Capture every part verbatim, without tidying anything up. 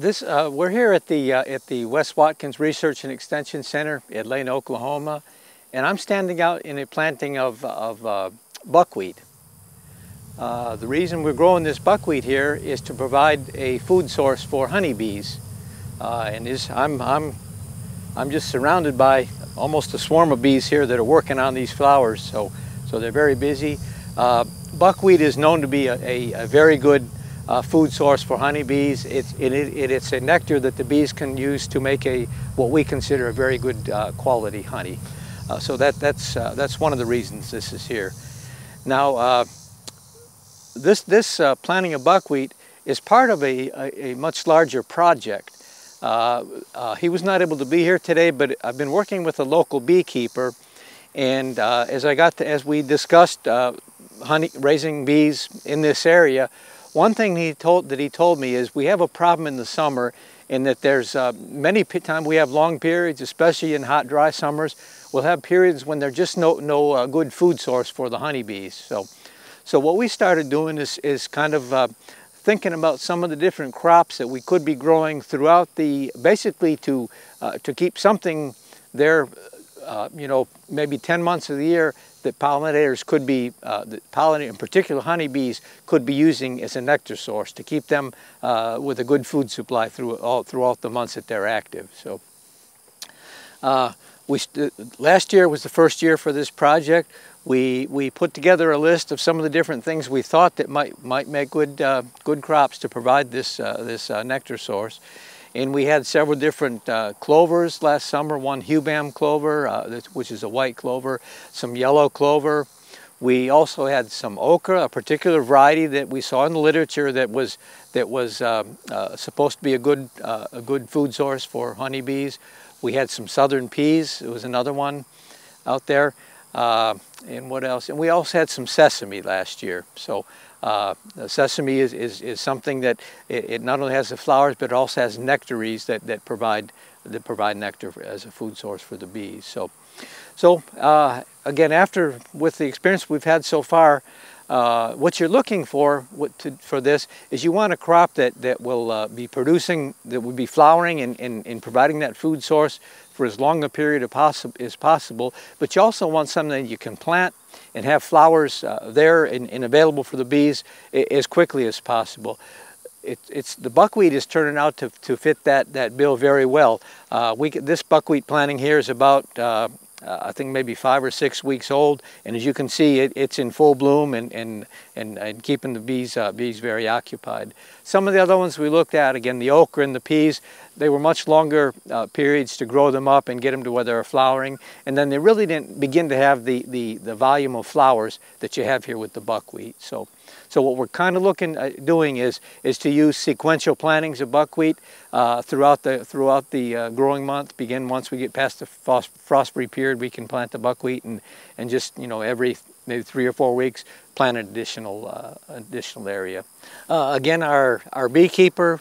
This uh, we're here at the uh, at the West Watkins Research and Extension Center in Lane, Oklahoma, and I'm standing out in a planting of, of uh, buckwheat. Uh, the reason we're growing this buckwheat here is to provide a food source for honeybees, uh, and is I'm I'm I'm just surrounded by almost a swarm of bees here that are working on these flowers. So so they're very busy. Uh, buckwheat is known to be a, a, a very good Uh, food source for honeybees. It's, it, it, it's a nectar that the bees can use to make a what we consider a very good uh, quality honey. Uh, so that, that's, uh, that's one of the reasons this is here. Now, uh, this, this uh, planting of buckwheat is part of a, a, a much larger project. Uh, uh, he was not able to be here today, but I've been working with a local beekeeper, and uh, as, I got to, as we discussed uh, honey, raising bees in this area, one thing he told, that he told me is we have a problem in the summer in that there's uh, many times we have long periods, especially in hot, dry summers. We'll have periods when there's just no, no uh, good food source for the honeybees. So, so what we started doing is, is kind of uh, thinking about some of the different crops that we could be growing throughout the, basically to, uh, to keep something there, uh, you know, maybe ten months of the year that pollinators could be, uh, that pollinators, in particular honeybees, could be using as a nectar source to keep them uh, with a good food supply through all, throughout the months that they're active. So, uh, we st last year was the first year for this project. We we put together a list of some of the different things we thought that might might make good uh, good crops to provide this uh, this uh, nectar source. And we had several different uh, clovers last summer, one Hubam clover, uh, which is a white clover, some yellow clover. We also had some okra, a particular variety that we saw in the literature that was, that was um, uh, supposed to be a good, uh, a good food source for honeybees. We had some southern peas, it was another one out there. Uh, and what else? And we also had some sesame last year. So. Uh, sesame is, is, is something that it, it not only has the flowers, but it also has nectaries that, that provide that provide nectar for, as a food source for the bees. So, so uh, again, after with the experience we've had so far, uh, what you're looking for what to, for this is you want a crop that that will uh, be producing, that will be flowering and, and, and providing that food source for as long a period of possi as possible. But you also want something that you can plant and have flowers uh, there and, and available for the bees as quickly as possible. It, it's, the buckwheat is turning out to, to fit that, that bill very well. Uh, we, this buckwheat planting here is about, uh, uh, I think, maybe five or six weeks old, and as you can see, it, it's in full bloom and, and, and, and keeping the bees, uh, bees very occupied. Some of the other ones we looked at, again, the okra and the peas, they were much longer uh, periods to grow them up and get them to where they're flowering, and then they really didn't begin to have the, the, the volume of flowers that you have here with the buckwheat. So, so what we're kind of looking at doing is, is to use sequential plantings of buckwheat uh, throughout the, throughout the uh, growing month. Begin once we get past the frost-free period, we can plant the buckwheat and, and just, you know, every maybe three or four weeks, plant an additional, uh, additional area. Uh, again, our, our beekeeper,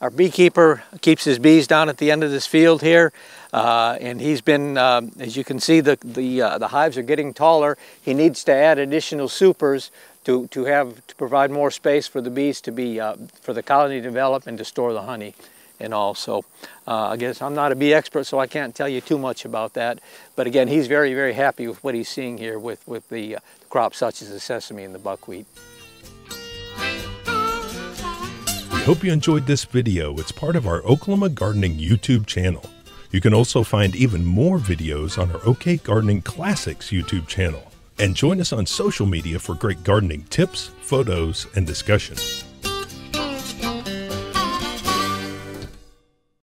Our beekeeper keeps his bees down at the end of this field here, uh, and he's been, um, as you can see, the, the, uh, the hives are getting taller. He needs to add additional supers to, to, have, to provide more space for the bees to be, uh, for the colony to develop and to store the honey and all. So uh, I guess I'm not a bee expert, so I can't tell you too much about that. But again, he's very, very happy with what he's seeing here with, with the uh, crops such as the sesame and the buckwheat. Hope you enjoyed this video. It's part of our Oklahoma Gardening YouTube channel. You can also find even more videos on our OK Gardening Classics YouTube channel. And join us on social media for great gardening tips, photos, and discussion.